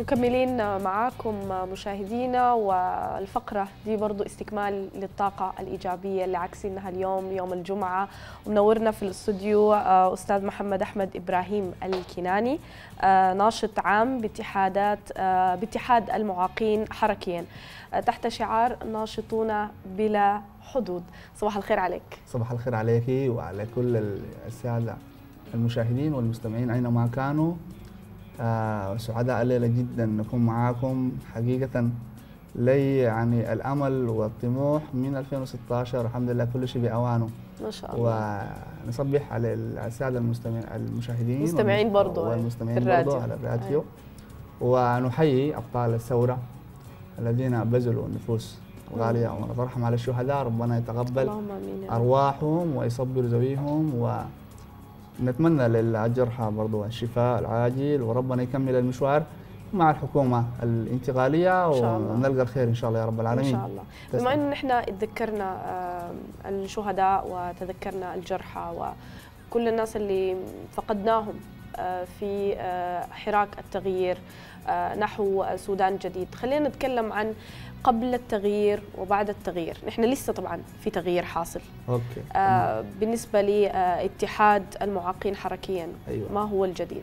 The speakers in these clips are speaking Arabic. مكملين معاكم مشاهدينا، والفقرة دي برضو استكمال للطاقة الإيجابية اللي عكسينها اليوم يوم الجمعة. ومنورنا في الاستوديو أستاذ محمد أحمد إبراهيم الكناني، ناشط عام باتحاد المعاقين حركيا تحت شعار ناشطونا بلا حدود. صباح الخير عليك. صباح الخير عليكي وعلى كل السادة المشاهدين والمستمعين أينما كانوا. سعداء الليلة جدا نكون معاكم. حقيقة لي يعني الأمل والطموح من 2016 الحمد لله كل شيء بأوانه ما شاء الله. ونصبح على السادة المشاهدين المستمعين برضو والمستمعين برضو على الراديو، ونحيي أبطال الثورة الذين بذلوا النفوس غالية، ونترحم على الشهداء، ربنا يتقبل أرواحهم ويصبر ذويهم، و نتمنى للجرحى برضو الشفاء العاجل، وربنا يكمل المشوار مع الحكومة الانتقالية ونلقى الخير إن شاء الله يا رب العالمين. إن شاء الله. بما أن نحن اتذكرنا الشهداء وتذكرنا الجرحى وكل الناس اللي فقدناهم في حراك التغيير نحو سودان جديد، خلينا نتكلم عن قبل التغيير وبعد التغيير. نحن لسه طبعا في تغيير حاصل. أوكي. بالنسبة لاتحاد المعاقين حركيا، أيوة. ما هو الجديد؟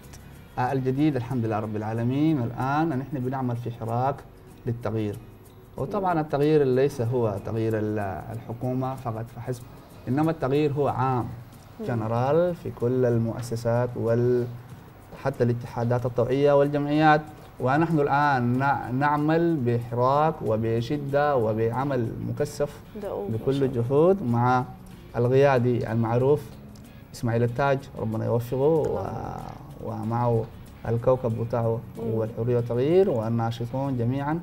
الجديد الحمد لله رب العالمين، الآن نحن بنعمل في حراك للتغيير، وطبعا التغيير ليس هو تغيير الحكومة فقط فحسب، إنما التغيير هو عام جنرال في كل المؤسسات حتى الاتحادات الطوعية والجمعيات. ونحن الآن نعمل بحراك وبشدة وبعمل مكثف بكل الجهود مع القيادي المعروف اسماعيل التاج، ربنا يوفقه، ومعه الكوكب بتاعه والحرية والتغيير والناشطون جميعا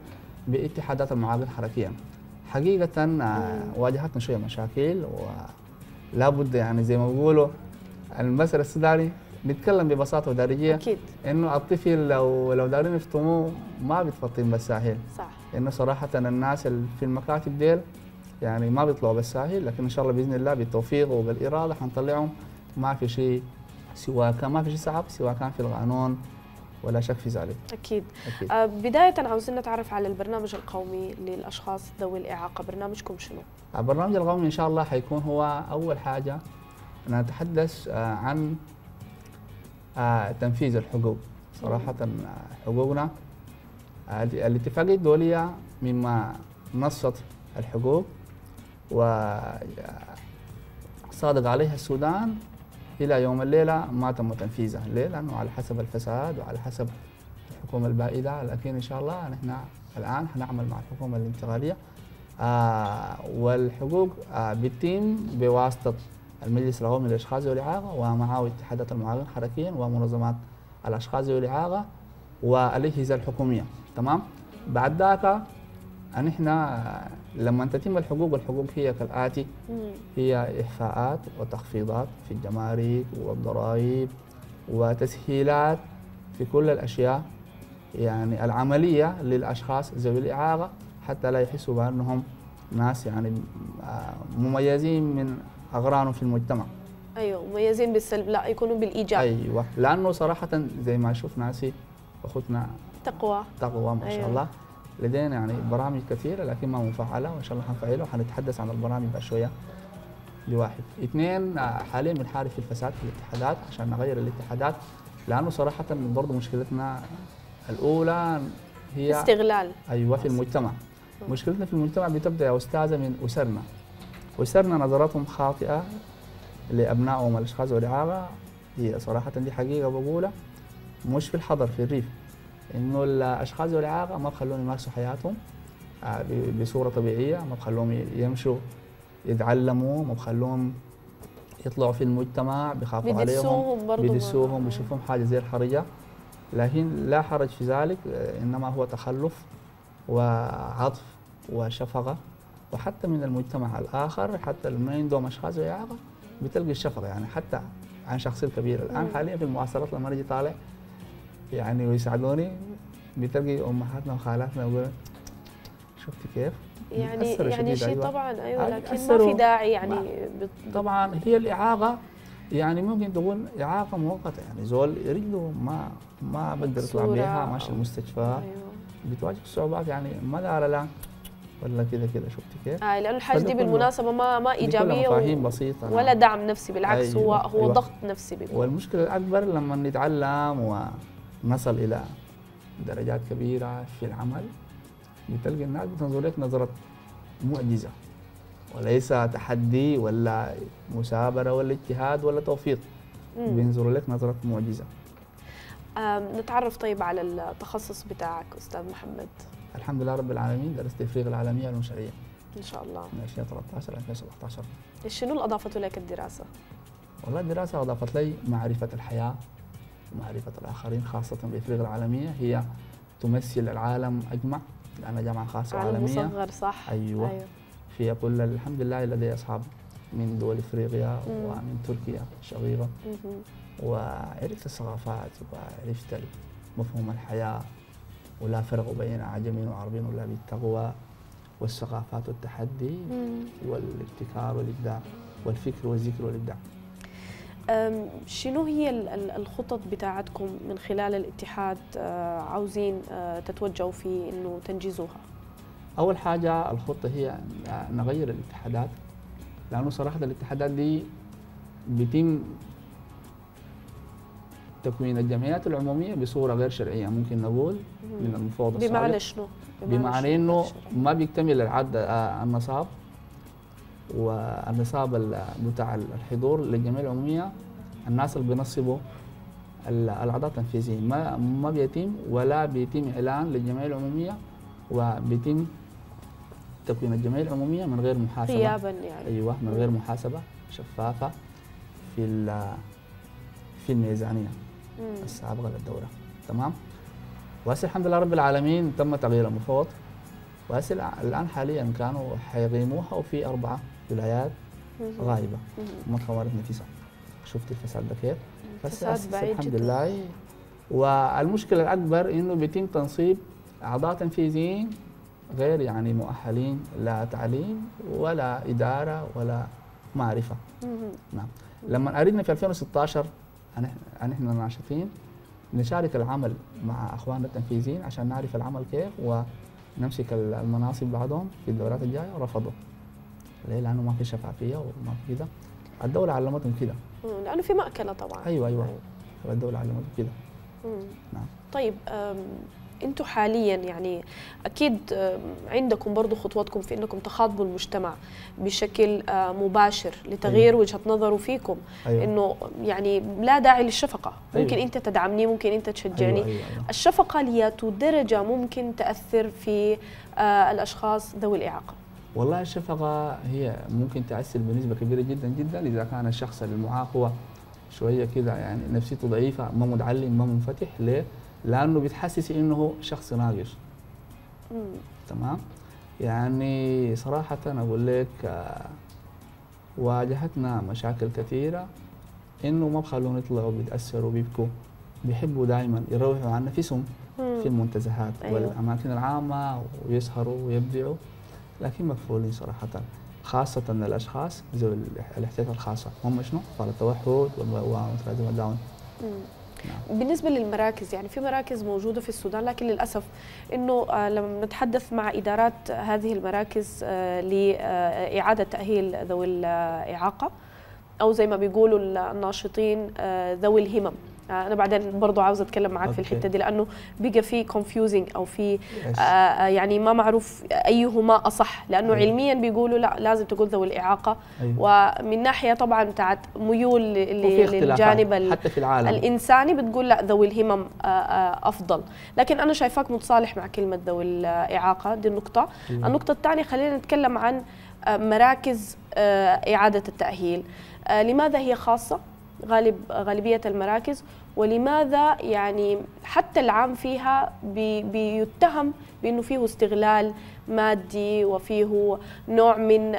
باتحادات المعاقين حركيا. حقيقة واجهتنا شوية مشاكل، ولا بد يعني زي ما بيقولوا المثل السوداني نتكلم ببساطه ودارجيه، اكيد انه الطفل لو دارين يفطموه ما بيتفطم بالساهل، صح. انه صراحه الناس اللي في المكاتب ديل يعني ما بيطلعوا بالساهل، لكن ان شاء الله باذن الله بالتوفيق وبالاراده حنطلعهم. ما في شيء صعب سواء كان في القانون ولا شك في ذلك. أكيد. بداية عاوزين نتعرف على البرنامج القومي للأشخاص ذوي الإعاقة، برنامجكم شنو؟ البرنامج القومي إن شاء الله حيكون هو أول حاجة نتحدث عن تنفيذ الحقوق. صراحة حقوقنا الاتفاقية الدولية مما نصت الحقوق وصادق عليها السودان إلى يوم الليلة ما تم تنفيذها. ليه؟ لأنه على حسب الفساد وعلى حسب الحكومة البائدة، لكن إن شاء الله نحن الآن هنعمل مع الحكومة الانتقالية. والحقوق بتتم بواسطة المجلس القومي للأشخاص ذوي الإعاقة ومعه اتحادات المعاقين حركيا ومنظمات الأشخاص ذوي الإعاقة والأجهزة الحكومية، تمام؟ بعد ذاك نحن لما تتم الحقوق، الحقوق هي كالآتي: هي إحفاءات وتخفيضات في الجمارك والضرائب وتسهيلات في كل الأشياء يعني العملية للأشخاص ذوي الإعاقة حتى لا يحسوا بأنهم ناس يعني مميزين من أغرانهم في المجتمع. أيوه، مميزين بالسلب، لا يكونوا بالإيجاب. أيوه، لأنه صراحة زي ما شفنا ناسي أخوتنا تقوى ما شاء الله، لدينا يعني برامج كثيرة لكن ما مفعلة، وإن شاء الله حنفعلها وحنتحدث عن البرامج بعد شوية. دي واحد. اثنين، حاليا بنحارب في الفساد في الاتحادات عشان نغير الاتحادات، لأنه صراحة برضه مشكلتنا الأولى هي استغلال. أيوه، في المجتمع. مشكلتنا في المجتمع بتبدأ يا أستاذة من أسرنا. أسرنا نظرتهم خاطئة لأبنائهم الأشخاص ذوي الإعاقة، هي صراحة دي حقيقة بقولها مش في الحضر في الريف. إنه الأشخاص ذوي الإعاقة ما بخلوهم يمارسوا حياتهم بصورة طبيعية، ما بخلوهم يمشوا يتعلموا، ما بخلوهم يطلعوا في المجتمع، بيخافوا عليهم، بيدسوهم، بيشوفوهم حاجة زي الحرجة، لكن لا حرج في ذلك، إنما هو تخلف وعطف وشفقة، وحتى من المجتمع الآخر حتى اللي ما عندهم أشخاص ذوي إعاقة بتلقي الشفقة يعني حتى عن شخص الكبير. الآن حاليا في المعاصرات لما نجي طالع يعني ويساعدوني بتلقي امهاتنا وخالاتنا يقولوا شفتي كيف؟ يعني شيء طبعا، ايوه، لكن ما في داعي يعني. طبعا هي الاعاقه يعني ممكن تكون اعاقه مؤقته، يعني زول رجله ما بقدر يطلع بيها، ماشي المستشفى. أيوه. بتواجه صعوبات يعني ما دار لا ولا كده كده، شفتي كيف؟ لانه الحاجه دي بالمناسبه ما ايجابيه مفاهيم بسيطه ولا دعم نفسي، بالعكس أيوه. هو ضغط نفسي بيبقى. والمشكله الاكبر لما نتعلم ونصل الى درجات كبيره في العمل بتلقى الناس بتنظر لك نظره معجزه وليس تحدي ولا مثابره ولا اجتهاد ولا توفيق، بينظروا لك نظره معجزه. نتعرف طيب على التخصص بتاعك استاذ محمد. الحمد لله رب العالمين، درست التفريغ العالميه والمنشئيه ان شاء الله من 2013 ل 2017. شنو اللي اضافته لك الدراسه؟ والله الدراسه اضافت لي معرفه الحياه ومعرفه الاخرين، خاصه بالتفريغ العالميه هي تمثل العالم اجمع، لانها جامعه خاصه وعالميه. عالم مصغر صح؟ ايوه. في كل الحمد لله لدي اصحاب من دول افريقيا ومن تركيا الشقيقه، وعرفت الثقافات وعرفت مفهوم الحياه، ولا فرق بين عجمين وعربين ولا بالتقوى والثقافات والتحدي والابتكار والابداع والفكر والذكر والابداع. شنو هي الخطط بتاعتكم من خلال الاتحاد عاوزين تتوجهوا في انه تنجزوها؟ أول حاجة الخطة هي نغير الاتحادات، لأنه صراحة الاتحادات دي بيتم تكوين الجمعيات العمومية بصورة غير شرعية ممكن نقول من المفوض السابق. بمعنى شنو؟ بمعنى إنه ما بيكتمل العدد النصاب والنصاب بتاع الحضور للجمعية العمومية، الناس اللي بينصبوا الأعضاء التنفيذيين ما بيتم، ولا بيتم إعلان للجمعية العمومية، وبيتم تكوين الجمعية العمومية من غير محاسبة غيابا يعني. أيوة من غير محاسبة شفافة في الميزانية السابقة للدورة، تمام؟ وهسه الحمد لله رب العالمين تم تغيير المفوض، وهسه الآن حاليا كانوا حيقيموها وفي 4 ولايات غايبة من خوارتنا في. شفت الفساد ده كيف؟ فساد بعيد الحمد لله جدا. والمشكلة الأكبر إنه بيتم تنصيب أعضاء تنفيذيين غير يعني مؤهلين، لا تعليم ولا إدارة ولا معرفة. نعم. لما أردنا في 2016 نحن ناشطين نشارك العمل مع أخواننا التنفيذيين عشان نعرف العمل كيف ونمسك المناصب بعضهم في الدورات الجاية، ورفضوا. ليه؟ لأنه ما في شفافية وما في كده. الدولة علمتهم كده. لأنه في مأكلة طبعا. أيوه. الدولة علمتهم كده. نعم. طيب انتم حاليا يعني اكيد عندكم برضو خطواتكم في انكم تخاطبوا المجتمع بشكل مباشر لتغيير أيوة. وجهه نظره فيكم أيوة. انه يعني لا داعي للشفقه، ممكن أيوة. انت تدعمني، ممكن انت تشجعني. أيوة. الشفقه لياتو درجه ممكن تاثر في الاشخاص ذوي الاعاقه. والله الشفقه هي ممكن تاثر بنسبه كبيره جدا جدا اذا كان الشخص المعاق هو شويه كده يعني نفسيته ضعيفه، ما متعلم ما منفتح. ليه؟ لأنه بتحسس إنه شخص ناقص. تمام؟ يعني صراحة أقول لك واجهتنا مشاكل كثيرة إنه ما بخلوهم يطلعوا، بيتأثروا بيبكوا، بيحبوا دائما يروحوا عن نفسهم في المنتزهات أيوه. والأماكن العامة ويسهروا ويبدعوا، لكن مكفولين صراحة، خاصة الأشخاص ذوي الاحتياجات الخاصة هم شنو؟ أطفال التوحد ومتلازمة داون. بالنسبة للمراكز، يعني في مراكز موجودة في السودان، لكن للأسف أنه لما نتحدث مع إدارات هذه المراكز لإعادة تأهيل ذوي الإعاقة أو زي ما بيقولوا الناشطين ذوي الهمم، أنا بعدين برضو عاوزة أتكلم معك في الحتة دي، لأنه بقى في confusing أو في يعني ما معروف أيهما أصح، لأنه علميا بيقولوا لا لازم تقول ذوي الإعاقة ومن ناحية طبعا بتاعت ميول للجانب حتى في العالم الإنساني بتقول لا ذوي الهمم أفضل، لكن أنا شايفاك متصالح مع كلمة ذوي الإعاقة. دي النقطة. النقطة الثانية خلينا نتكلم عن مراكز إعادة التأهيل، لماذا هي خاصة غالبية المراكز، ولماذا يعني حتى العام فيها بيتهم بأنه فيه استغلال مادي وفيه نوع من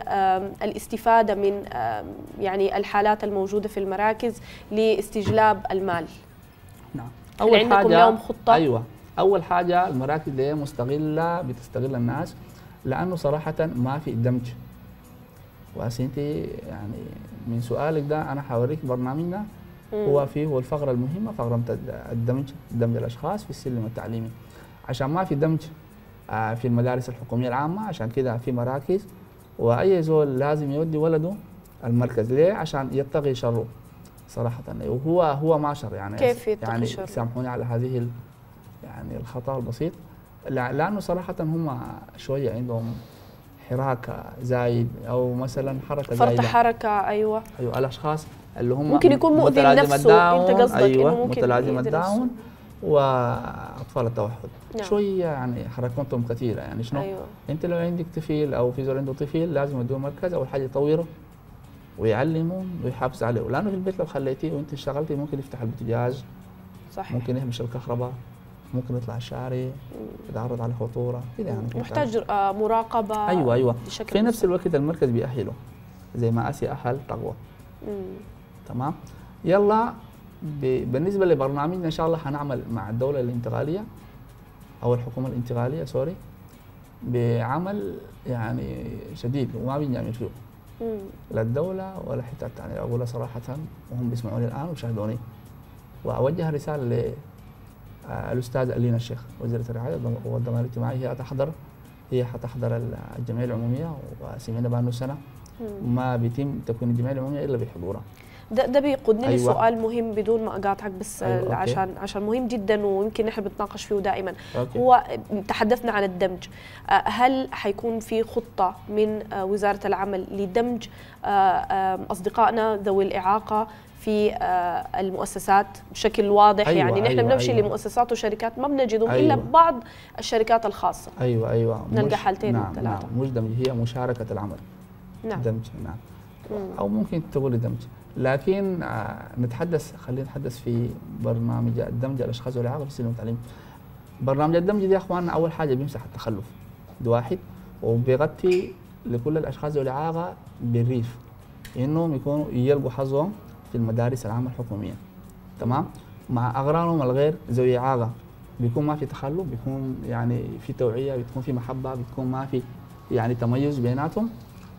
الاستفادة من يعني الحالات الموجودة في المراكز لاستجلاب المال؟ نعم. أول حاجة لهم خطة؟ أيوة. أول حاجة المراكز دي مستغلة، بتستغل الناس، لأنه صراحة ما في دمج وبس انت يعني من سؤالك ده انا هوريك برنامجنا هو فيه الفقره المهمه، فقره الدمج، دمج الاشخاص في السلم التعليمي، عشان ما في دمج في المدارس الحكوميه العامه، عشان كده في مراكز، واي زول لازم يودي ولده المركز ليه عشان يتقي شره صراحه، وهو ما شر يعني كيف يتقي يعني شر؟ سامحوني على هذه يعني الخطا البسيط، لانه صراحه هم شويه عندهم حراك زايد او مثلا حركه زايده، فرط حركه. ايوه الاشخاص اللي هم ممكن يكون مؤذي لنفسه، انت قصدك انه ممكن متلازمه الداون واطفال التوحد. نعم. شويه يعني حركتهم كثيره يعني شنو. أيوة. انت لو عندك طفل او في زول عنده طفل لازم يدوه مركز، اول حاجه يطوره ويعلمه ويحافظ عليه، لانه في البيت لو خليتيه وانت اشتغلتي ممكن يفتح البوتاجاز، صحيح، ممكن يهمش الكهرباء، ممكن يطلع الشارع يتعرض على خطوره كده يعني، محتاج مراقبه. ايوه في نفس الوقت المركز بيأهله زي ما اسي اهل تقوى. تمام. يلا بالنسبه لبرنامجنا ان شاء الله هنعمل مع الدوله الانتقاليه او الحكومه الانتقاليه سوري، بعمل يعني شديد وما بنعمل فيه لا الدوله ولا حتى الثانيه، اقولها صراحه وهم بيسمعوني الان وبيشاهدوني، واوجه رساله ل الأستاذ ألينا الشيخ وزيرة الرعاية والضمان الاجتماعي، هي حتحضر الجمعية العمومية، وسمعنا بأنه سنة ما بيتم تكوين الجمعية العمومية إلا بحضورها. ده بيقودني لسؤال مهم بدون ما اقاطعك، بس أيوة. عشان مهم جدا ويمكن نحن بنتناقش فيه دائما. أوكي. هو تحدثنا عن الدمج، هل حيكون في خطه من وزاره العمل لدمج اصدقائنا ذوي الاعاقه في المؤسسات بشكل واضح؟ أيوة يعني نحن بنمشي لمؤسسات وشركات ما بنجدهم. أيوة. الا ببعض الشركات الخاصه. ايوه نلقى حالتين. نعم ثلاثه. نعم. مش دمج، هي مشاركه العمل. نعم دمج. نعم او ممكن تقولي دمج، لكن خلينا نتحدث في برنامج الدمج الاشخاص والاعاقه في السلم التعليمي. برنامج الدمج ده يا اخواننا اول حاجه بيمسح التخلف، ده واحد، وبيغطي لكل الاشخاص والاعاقه بالريف انهم يكونوا يلقوا حظهم في المدارس العامه الحكوميه. تمام. مع اغرانهم الغير ذوي اعاقه بيكون ما في تخلف، بيكون يعني في توعيه، بتكون في محبه، بتكون ما في يعني تميز بيناتهم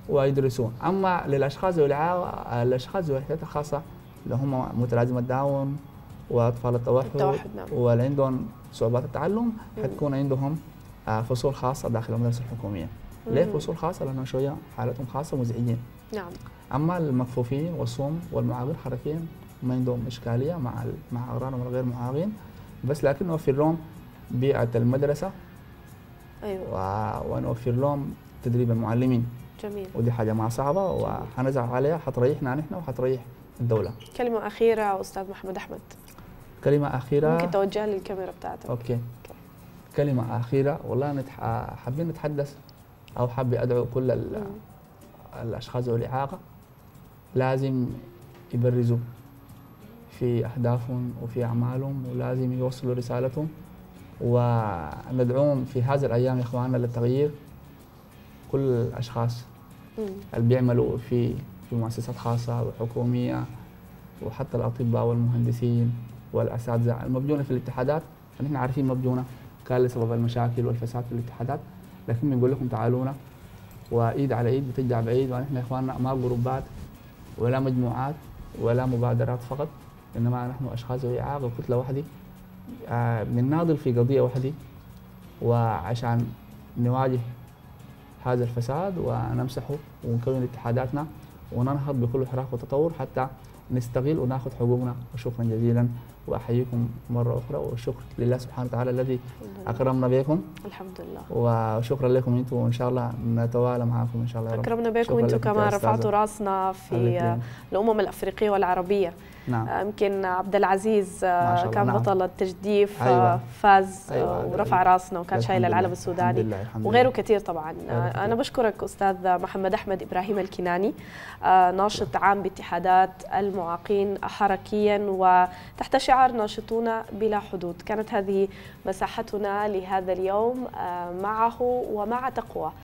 ويدرسون. اما للاشخاص ذوي الاحتياجات الخاصه اللي هم متلازمه الداون واطفال التوحد. نعم. واللي عندهم صعوبات التعلم حتكون عندهم فصول خاصه داخل المدارس الحكوميه. ليه فصول خاصه؟ لانه شويه حالتهم خاصه مزعجين. نعم. اما المكفوفين والصم والمعاقين الحركيين ما عندهم اشكاليه مع اقرانهم الغير معاقين، بس لكن نوفر لهم بيئه المدرسه. ايوه. ونوفر لهم تدريب المعلمين. جميل. ودي حاجه ما صعبه وحنزعل عليها، حتريحنا نحن وحتريح الدوله. كلمه اخيره استاذ محمد احمد. كلمه اخيره ممكن توجهها للكاميرا بتاعتك. اوكي. كلمه اخيره، والله حابين نتحدث او حابب ادعو كل الاشخاص ذوي الاعاقه لازم يبرزوا في اهدافهم وفي اعمالهم، ولازم يوصلوا رسالتهم، وندعوهم في هذه الايام يا اخواننا للتغيير. كل الاشخاص اللي بيعملوا في مؤسسات خاصه وحكوميه، وحتى الاطباء والمهندسين والاساتذه المبجونه في الاتحادات، نحن عارفين مبجونه كان لسبب المشاكل والفساد في الاتحادات، لكن بنقول لكم تعالونا، وايد على ايد بترجع بعيد. ونحن يا اخواننا ما جروبات ولا مجموعات ولا مبادرات فقط، انما نحن اشخاص ذوي اعاقه كتله واحده بنناضل في قضيه واحده، وعشان نواجه هذا الفساد ونمسحه ونكون اتحاداتنا وننهض بكل حراك وتطور حتى نستغل وناخذ حقوقنا. وشكرا جزيلا واحييكم مره اخرى، وشكر لله سبحانه وتعالى الذي اكرمنا بكم. الحمد لله. وشكرا لكم انتم، وان شاء الله نتوالى معكم ان شاء الله. اكرمنا بكم انتم كمان، رفعتوا راسنا في الامم الافريقيه والعربيه. نعم. يمكن عبد العزيز كان بطل التجديف. أيوة. فاز. أيوة. ورفع راسنا وكان شايل العلم السوداني وغيره كثير طبعا. انا بشكرك استاذ محمد احمد ابراهيم الكناني، ناشط عام باتحادات المعاقين حركيا وتحت شعار ناشطون بلا حدود. كانت هذه مساحتنا لهذا اليوم معه ومع تقوى.